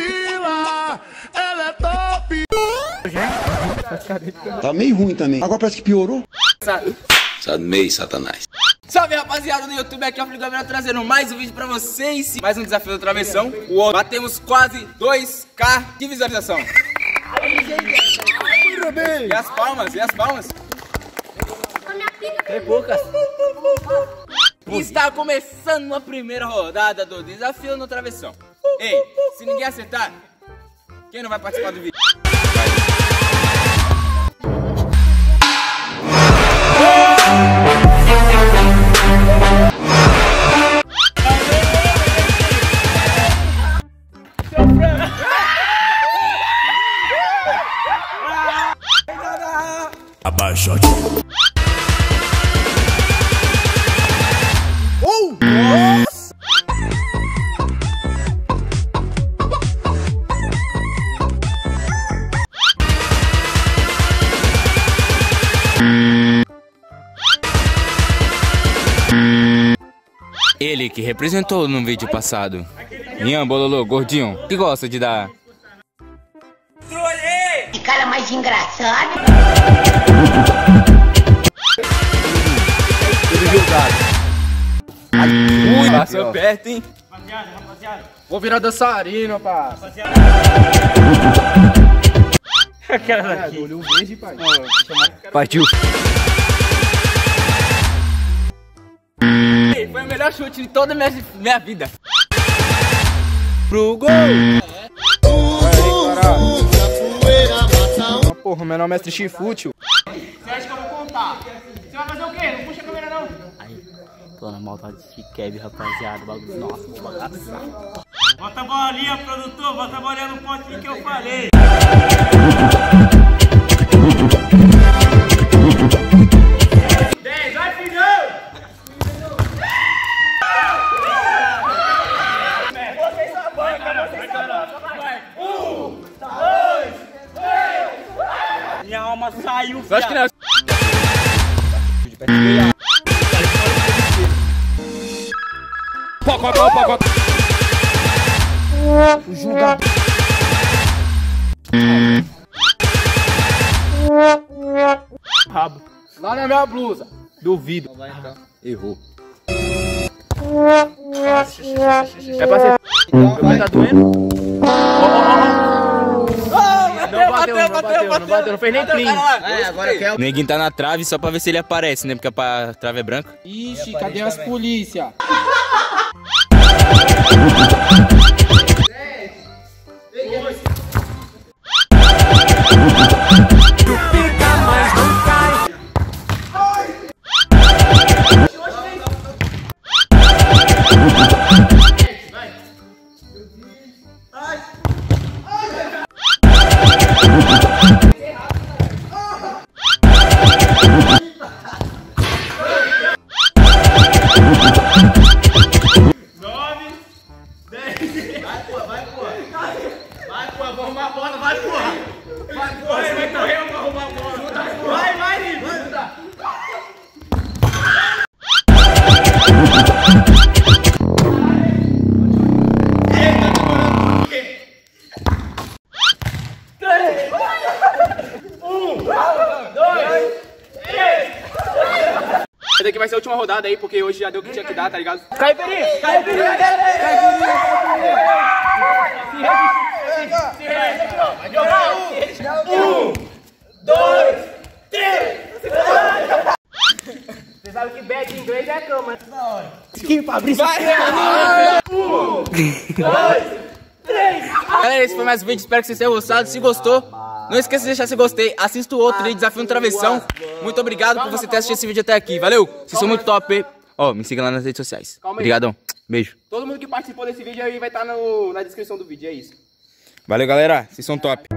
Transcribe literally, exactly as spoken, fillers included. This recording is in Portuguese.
vacila, ela é top. Tá meio ruim também. Agora parece que piorou. Meio satanás. Salve, rapaziada do YouTube, aqui é o Felipe Gabriel trazendo mais um vídeo pra vocês. Mais um desafio da travessão. O outro. Batemos quase dois mil de visualização. E as palmas, e as palmas. Tem poucas. Está começando a primeira rodada do desafio no travessão. Ei, se ninguém acertar, quem não vai participar do vídeo? Abaixote. Oh! Nossa! Ele que representou no vídeo passado. Ian Bololô, gordinho, que gosta de dar. Trolei! Que cara mais engraçado! Ui, passou perto, hein? Rapaziada, rapaziada. Vou virar dançarino, pá. Rapaziada. Aquela daqui. Olhou o verde, pai. Partiu. Foi o melhor chute de toda a minha, minha vida. Pro gol. É. Aí, porra, meu nome é Mestre Chifútil. Você acha que eu vou contar? Você vai fazer o quê? Não puxa a câmera, não. Aí, tô na maldade de Keb, rapaziada. Bagulho nosso, vou bagaçar. Bota a bolinha, produtor. Bota a bolinha no potinho que eu falei. dez, vai, filhão! Vocês são a banca, vocês são a banca. Vai, um, dois, três. Minha alma saiu, filho. Paco, paco, paco. Ajuda. Rabo. Lá na minha blusa. Duvido. Não vai, então. Errou. É pra ser. Vai tá doendo? Não bateu, não bateu, não bateu, não bateu, não fez nem clean. É, agora quer. O neguinho tá na trave só pra ver se ele aparece, né? Porque a trave é branca. Ixi, cadê as polícia? Que vai ser a última rodada aí, porque hoje já deu o que tinha que dar, tá ligado? Caipirinha! Caipirinha! Caipirinha! Um, dois, três! Vocês sabem que bad em inglês é a cama. Que Fabrício! Um, dois, três! Galera, esse foi mais um vídeo, espero que vocês tenham gostado. Se gostou, não esqueça de deixar seu gostei, assista o outro aí, Desafio no Travessão. Muito obrigado por você ter assistido esse vídeo até aqui, valeu? Vocês são muito top. Ó, oh, me siga lá nas redes sociais. Obrigadão, beijo. Todo mundo que participou desse vídeo aí vai estar tá na descrição do vídeo, é isso. Valeu, galera, vocês são top.